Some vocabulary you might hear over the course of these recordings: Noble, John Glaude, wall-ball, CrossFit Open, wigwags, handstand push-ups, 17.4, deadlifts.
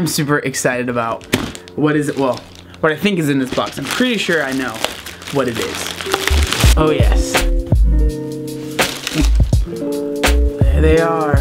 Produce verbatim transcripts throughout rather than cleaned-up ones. I'm super excited about what is it, well, what I think is in this box. I'm pretty sure I know what it is. Oh yes. There they are.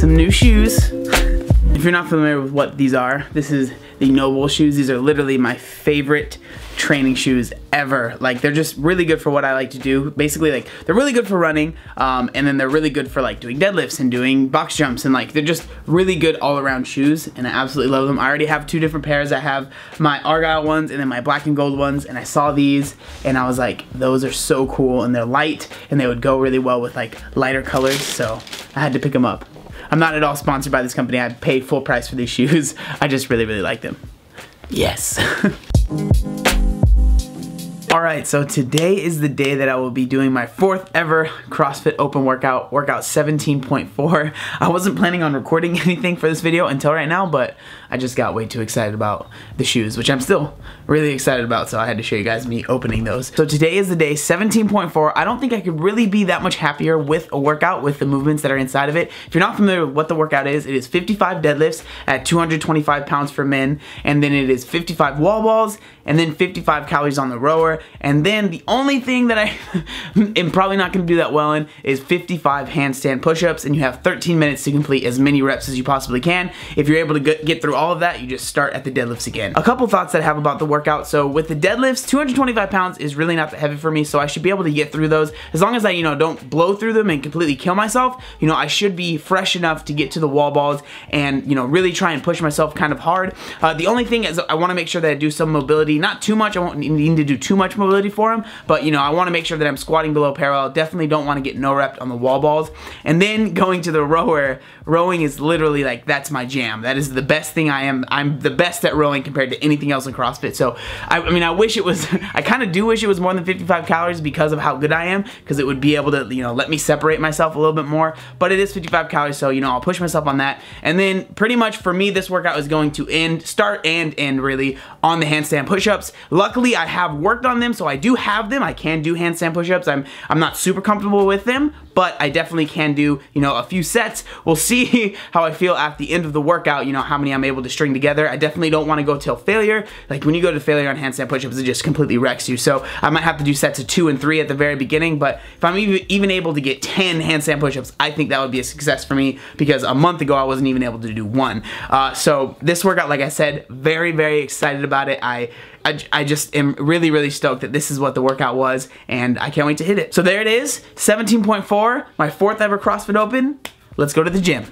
Some new shoes. If you're not familiar with what these are, this is the Noble shoes. These are literally my favorite training shoes ever. Like, they're just really good for what I like to do. Basically, like, they're really good for running, um, and then they're really good for like doing deadlifts and doing box jumps, and like, they're just really good all-around shoes, and I absolutely love them. I already have two different pairs. I have my Argyle ones and then my black and gold ones, and I saw these and I was like, those are so cool, and they're light and they would go really well with like lighter colors, so I had to pick them up. I'm not at all sponsored by this company. I paid full price for these shoes. I just really, really like them. Yes. All right, so today is the day that I will be doing my fourth ever CrossFit Open workout, workout seventeen point four. I wasn't planning on recording anything for this video until right now, but I just got way too excited about the shoes, which I'm still really excited about, so I had to show you guys me opening those. So today is the day, seventeen point four. I don't think I could really be that much happier with a workout, with the movements that are inside of it. If you're not familiar with what the workout is, it is fifty-five deadlifts at two hundred twenty-five pounds for men, and then it is fifty-five wall balls, and then fifty-five calories on the rower. And then the only thing that I am probably not going to do that well in is fifty-five handstand push-ups, and you have thirteen minutes to complete as many reps as you possibly can. If you're able to get through all of that, you just start at the deadlifts again. A couple thoughts that I have about the workout. So with the deadlifts, two hundred twenty-five pounds is really not that heavy for me, so I should be able to get through those. As long as I, you know, don't blow through them and completely kill myself, you know, I should be fresh enough to get to the wall balls and, you know, really try and push myself kind of hard. Uh, the only thing is I want to make sure that I do some mobility, not too much. I won't need to do too much mobility for them, but you know, I want to make sure that I'm squatting below parallel. Definitely don't want to get no repped on the wall balls. And then going to the rower, rowing is literally like, that's my jam. That is the best thing I am. I'm the best at rowing compared to anything else in CrossFit. So I, I mean, I wish it was, I kind of do wish it was more than fifty-five calories because of how good I am, because it would be able to, you know, let me separate myself a little bit more, but it is fifty-five calories. So, you know, I'll push myself on that. And then pretty much for me, this workout is going to end, start and end really on the handstand push-ups. Luckily I have worked on them, so I do have them. I can do handstand push-ups. I'm I'm not super comfortable with them, but I definitely can do, you know, a few sets. We'll see how I feel at the end of the workout, you know, how many I'm able to string together. I definitely don't want to go till failure. Like, when you go to failure on handstand push-ups, it just completely wrecks you. So I might have to do sets of two and three at the very beginning, but if I'm even, even able to get ten handstand push-ups, I think that would be a success for me, because a month ago I wasn't even able to do one. Uh, so this workout, like I said, very, very excited about it. I, I, I just am really, really stoked that this is what the workout was, and I can't wait to hit it. So there it is, seventeen point four, my fourth ever CrossFit Open. Let's go to the gym.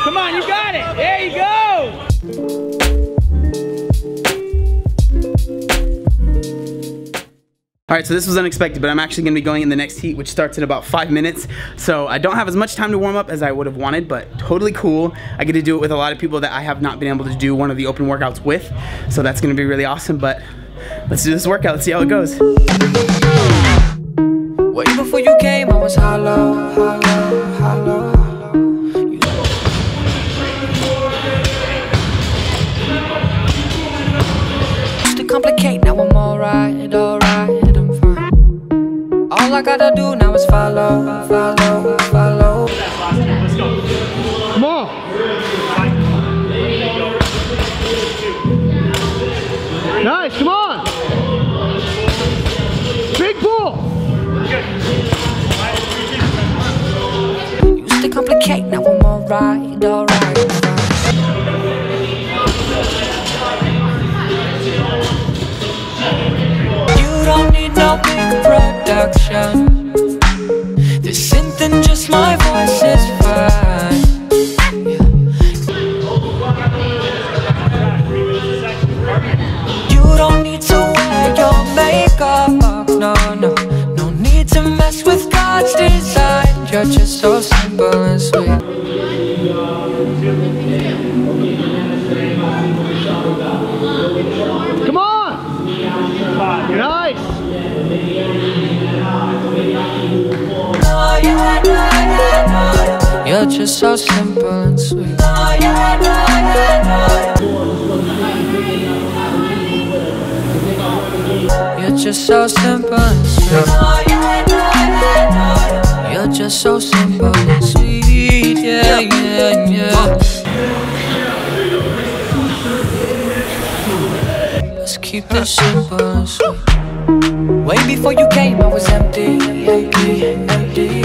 Come on, you got it, there you go. All right, so this was unexpected, but I'm actually gonna be going in the next heat, which starts in about five minutes. So I don't have as much time to warm up as I would have wanted, but totally cool. I get to do it with a lot of people that I have not been able to do one of the open workouts with. So that's gonna be really awesome, but let's do this workout. Let's see how it goes. Way before you came, I was hollow, hollow, hollow, hollow. You used to complicate, now I'm all right, all right. All I gotta do now is follow, follow, follow. Let's go. Come on. Nice, come on. Big pull. Used to complicate, now I'm alright, alright. You don't need no big product. This isn't then just my voice is fine. Yeah. You don't need to wear your makeup. No, no, no need to mess with God's design. You're just so simple and sweet. Come on! Nice! You're just so simple and sweet. You're just so simple and sweet. You're just so simple and sweet. Yeah, yeah, yeah. Let's keep this simple and sweet. Way before you came, I was empty, empty, empty.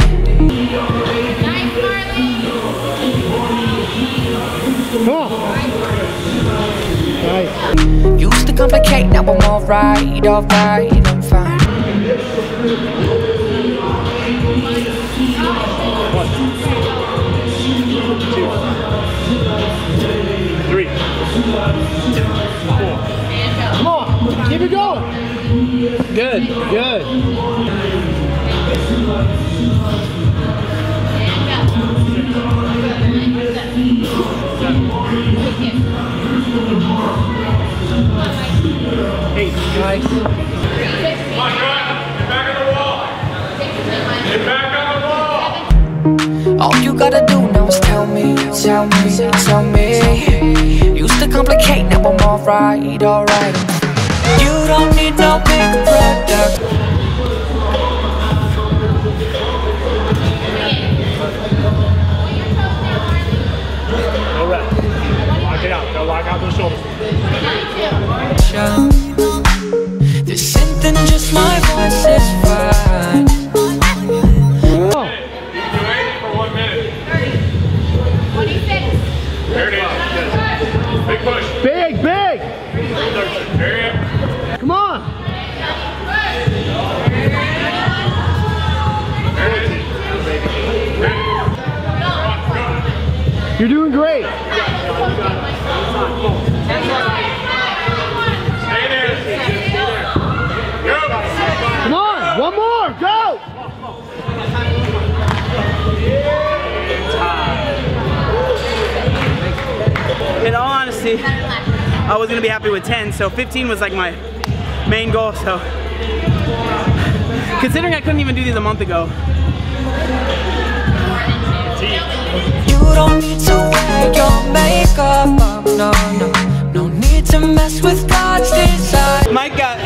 Nice. Used to complicate, now I'm alright, alright, I'm fine. one, two, three, four. Come on, keep it going. Good, good. Hey, guys. Come on, get back on the wall. Get back on the wall. All you gotta do now is tell me, tell me, tell me. Used to complicate, now I'm alright, alright. You don't need no big brother. There's something just my voice is fine. You've been waiting for one minute. thirty, twenty-six. There it is. Big push. Big, big. Hurry up. Come on. There it is. You're doing great. One more, go! In all honesty, I was gonna be happy with ten, so fifteen was like my main goal, so. Considering I couldn't even do these a month ago. You don't need to wear your makeup up, no, no. No need to mess with God's design. Mike got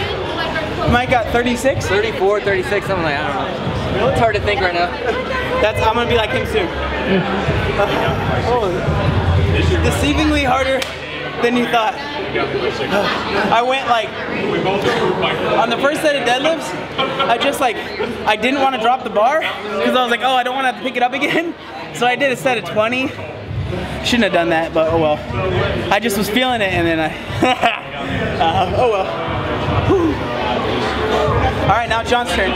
Mike got thirty-six? thirty-four, thirty-six, something like that, I don't know. It's hard to think right now. That's, I'm gonna be like him soon. uh, oh, deceivingly harder than you thought. Uh, I went like, on the first set of deadlifts, I just like, I didn't want to drop the bar, because I was like, oh, I don't want to have to pick it up again. So I did a set of twenty. Shouldn't have done that, but oh well. I just was feeling it and then I, uh, oh well. All right, now John's turn.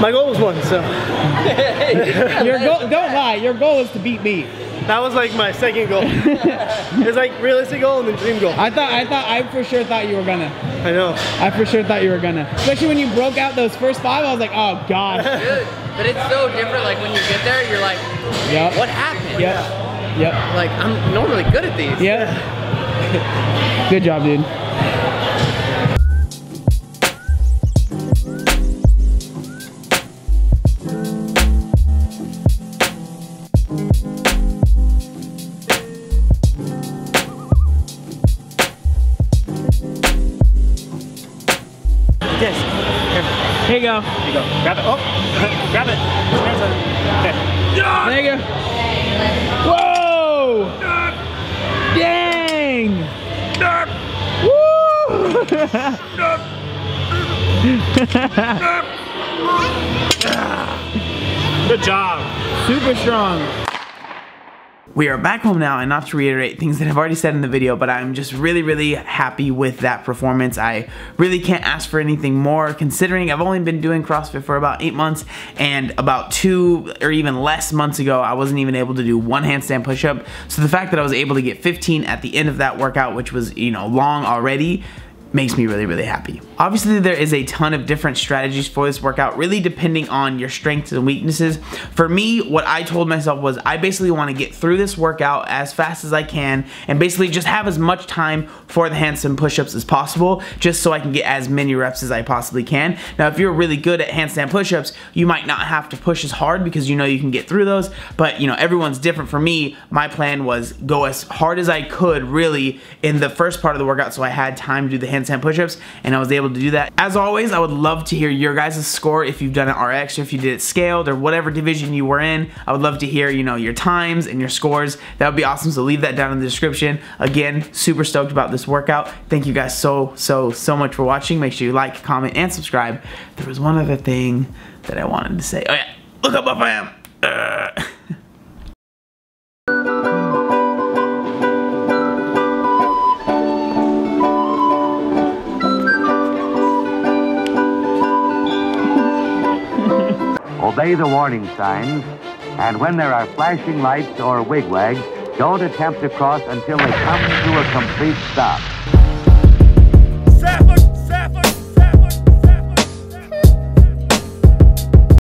My goal was one, so. Your goal, don't lie, your goal is to beat me. That was like my second goal. It was like realistic goal and then dream goal. I thought, I thought, I for sure thought you were gonna. I know. I for sure thought you were gonna. Especially when you broke out those first five, I was like, oh God. Dude, but it's so different, like when you get there, you're like, yep. What happened? Yep, yep. Like, I'm normally good at these. Yeah. Good job, dude. Yes. Here. Here you go. Here you go. Grab it. Oh, grab it. Okay. There you go. Whoa! Dang! Woo! Good job. Super strong. We are back home now, and not to reiterate things that I've already said in the video, but I'm just really, really happy with that performance. I really can't ask for anything more, considering I've only been doing CrossFit for about eight months, and about two or even less months ago, I wasn't even able to do one handstand push-up. So the fact that I was able to get fifteen at the end of that workout, which was, you know, long already, makes me really, really happy. Obviously, there is a ton of different strategies for this workout, really depending on your strengths and weaknesses. For me, what I told myself was I basically want to get through this workout as fast as I can and basically just have as much time for the handstand push-ups as possible, just so I can get as many reps as I possibly can. Now, if you're really good at handstand push-ups, you might not have to push as hard because you know you can get through those, but you know, everyone's different. For me, my plan was go as hard as I could really in the first part of the workout so I had time to do the handstand handstand push-ups, and I was able to do that. As always, I would love to hear your guys' score if you've done it R X or if you did it scaled or whatever division you were in. I would love to hear, you know, your times and your scores. That would be awesome, so leave that down in the description. Again, super stoked about this workout. Thank you guys so, so, so much for watching. Make sure you like, comment, and subscribe. There was one other thing that I wanted to say. Oh yeah, look how buff I am. Uh. Obey the warning signs, and when there are flashing lights or wigwags, don't attempt to cross until they come to a complete stop.